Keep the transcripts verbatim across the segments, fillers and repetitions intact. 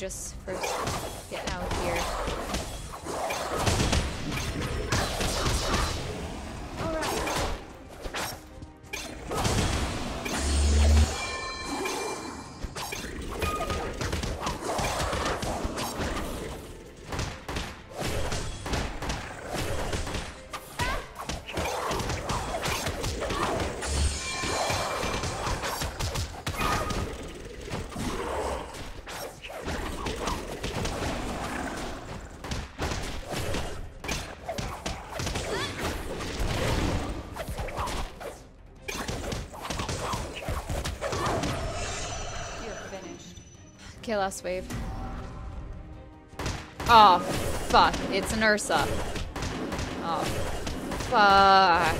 just first get out here. Okay, last wave. Oh, fuck. It's an Ursa. Oh, fuck.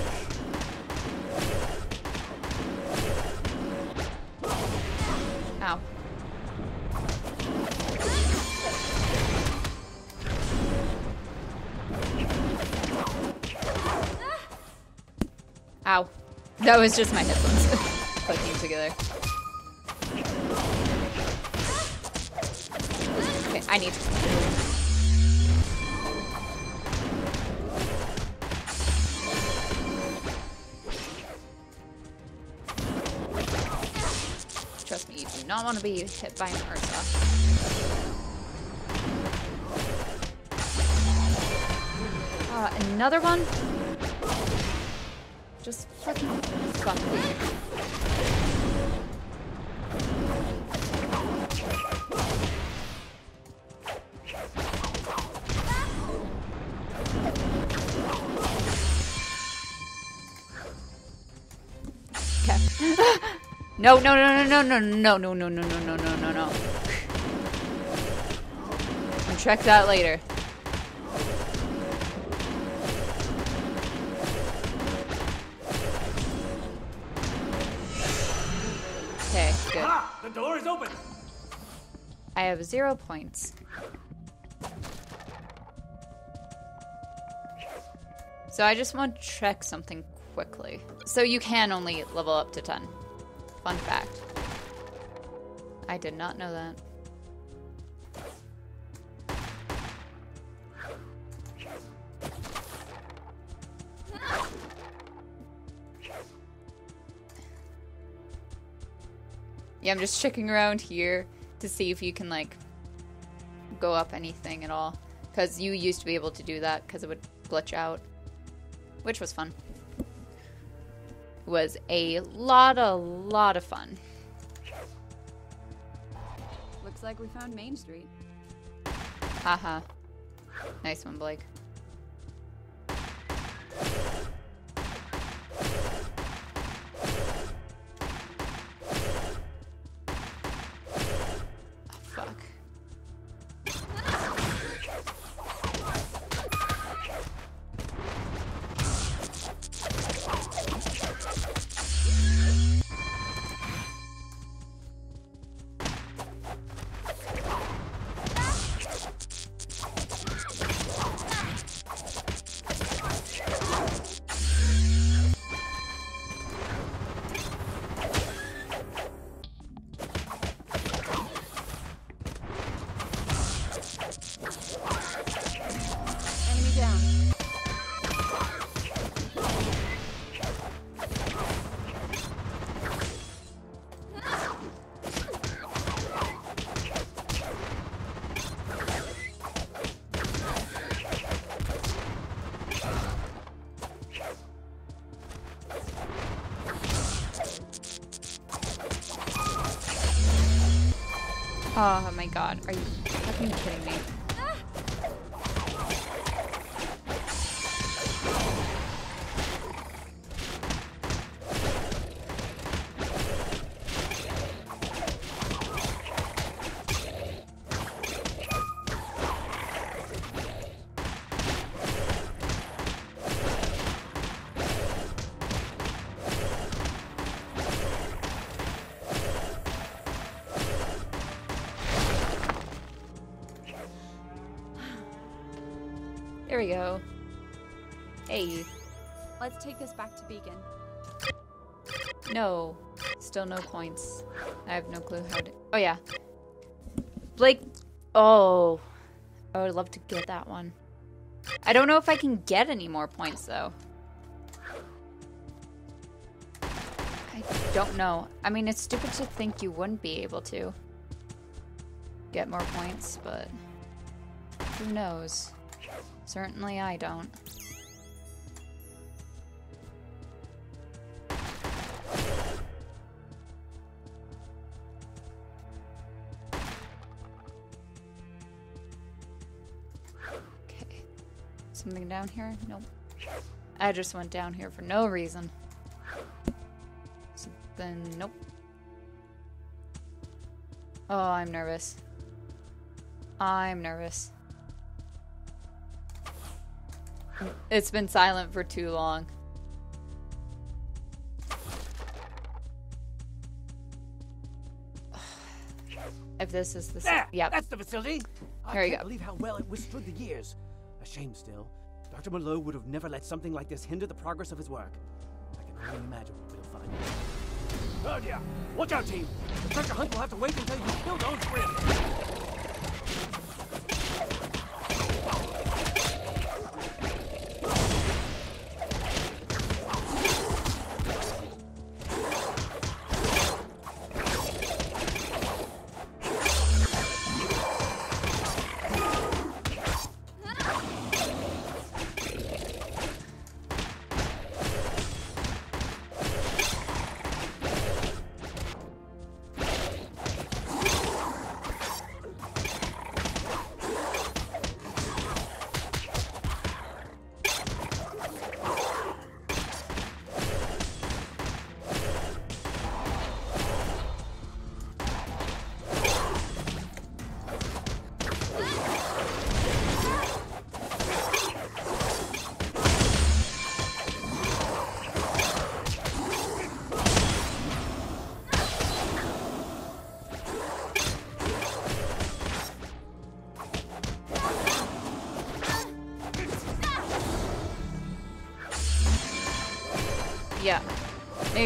Ow. Ow. That was just my headphones clicking together. I need to. Trust me, you do not want to be hit by an Ursa. Uh, another one? Just fucking fuck me. No, no, no, no, no, no, no, no, no, no, no, no, no, no, no. I'll check that later. Okay, good. The door is open. I have zero points. So I just want to check something quickly. So you can only level up to ten. Fun fact. I did not know that. Yeah, I'm just checking around here to see if you can, like, go up anything at all. Because you used to be able to do that because it would glitch out. Which was fun. Was a lot, a lot of fun. Looks like we found Main Street. Haha. Nice one, Blake. Oh my god, are you fucking kidding me? There we go. Hey. Let's take this back to Beacon. No. Still no points. I have no clue how to... Oh, yeah. Blake Oh, I would love to get that one. I don't know if I can get any more points though. I don't know. I mean, it's stupid to think you wouldn't be able to get more points, but who knows? Certainly I don't. Something down here? Nope. I just went down here for no reason. So then, nope. Oh, I'm nervous. I'm nervous. It's been silent for too long. If this is the... There, yep. That's the facility! Here we go. I can't believe how well it withstood the years. A shame still. Doctor Malo would have never let something like this hinder the progress of his work. I can only imagine what we'll find. Oh dear! Watch out, team! Doctor Hunt will have to wait until you kill those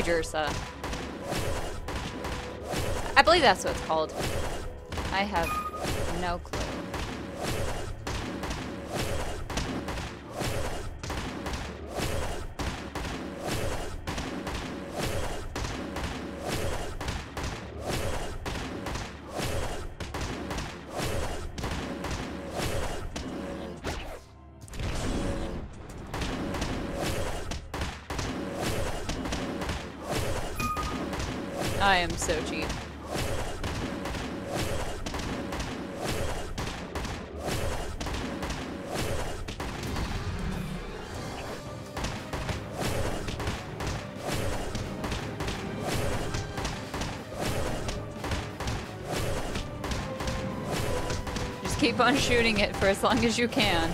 Ursa. I believe that's what it's called. I have no clue. I am so cheap. Just keep on shooting it for as long as you can.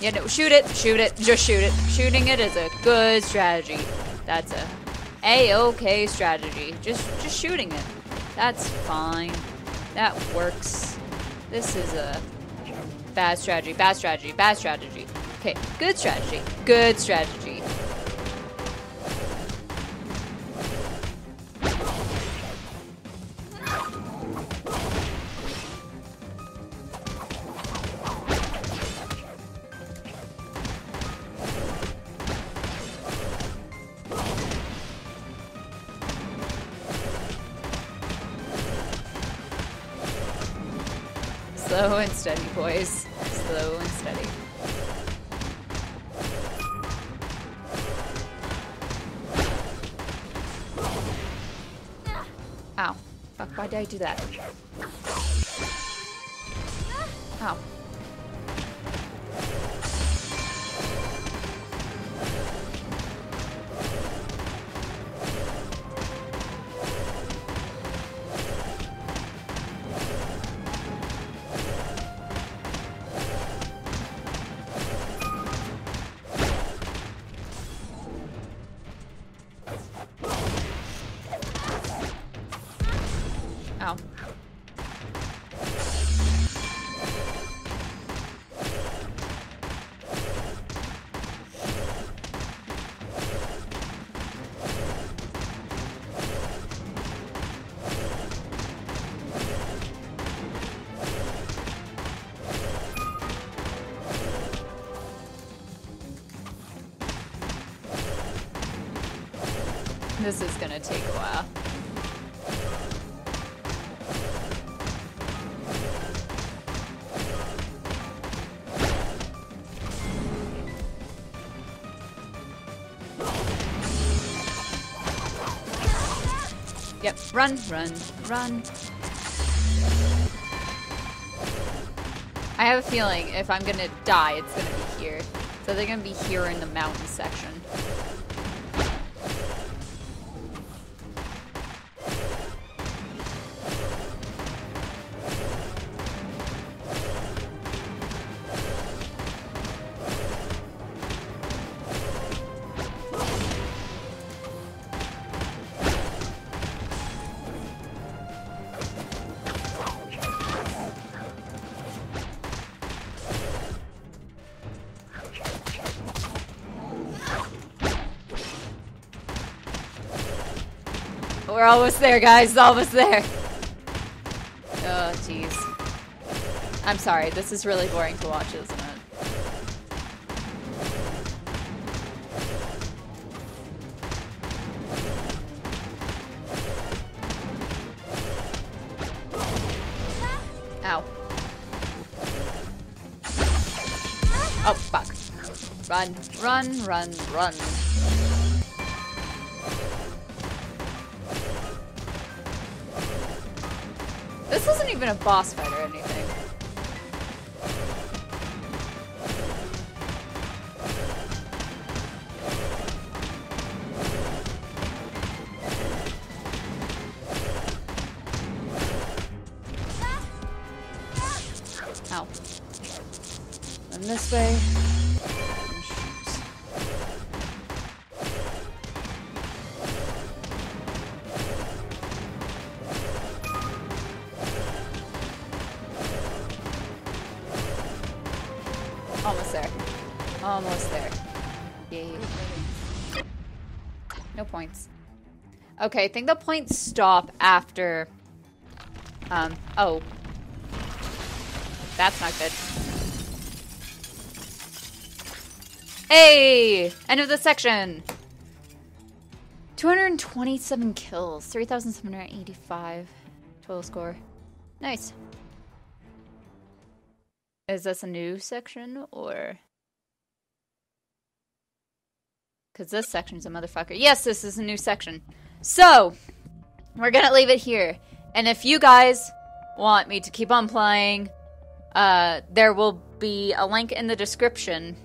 Yeah, no, shoot it, shoot it, just shoot it. Shooting it is a good strategy. That's a A-okay strategy. Just just shooting it. That's fine. That works. This is a bad strategy, bad strategy, bad strategy. Okay, good strategy, good strategy. Slow and steady, boys. Slow and steady. Ow. Fuck, why did I do that? Ow. Ow. This is gonna take a while. Yep, run, run, run. I have a feeling if I'm gonna die, it's gonna be here. So they're gonna be here in the mountain section. We're almost there, guys. Almost there. Oh, jeez. I'm sorry. This is really boring to watch, isn't it? Ow. Oh, fuck. Run, run, run, run. This isn't even a boss fight or anything. Ow. And this way. Almost there. Almost there. Yay. No points. Okay, I think the points stop after... Um, oh. That's not good. Hey! End of the section! two hundred twenty-seven kills. three thousand seven hundred eighty-five total score. Nice. Is this a new section, or? Because this section's a motherfucker. Yes, this is a new section. So, we're gonna leave it here. And if you guys want me to keep on playing, uh, there will be a link in the description.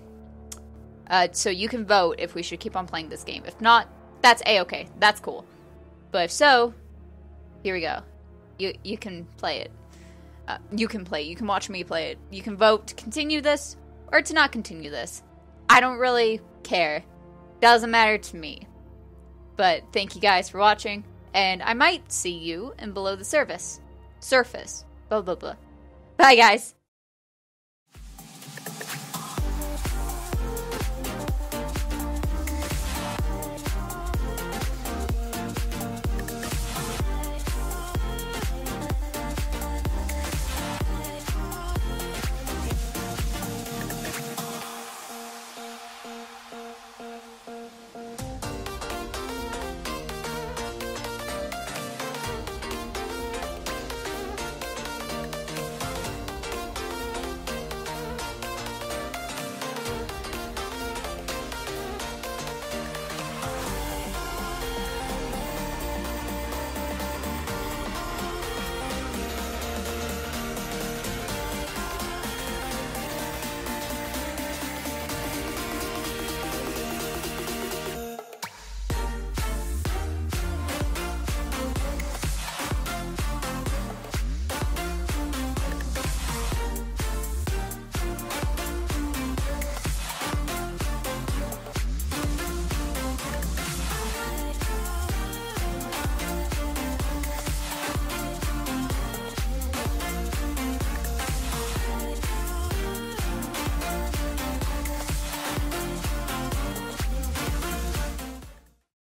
Uh, so you can vote if we should keep on playing this game. If not, that's A-okay. That's cool. But if so, here we go. You, you can play it. Uh, you can play. You can watch me play it. You can vote to continue this or to not continue this. I don't really care. Doesn't matter to me. But thank you guys for watching. And I might see you in below the surface. Surface. Blah, blah, blah. Bye, guys.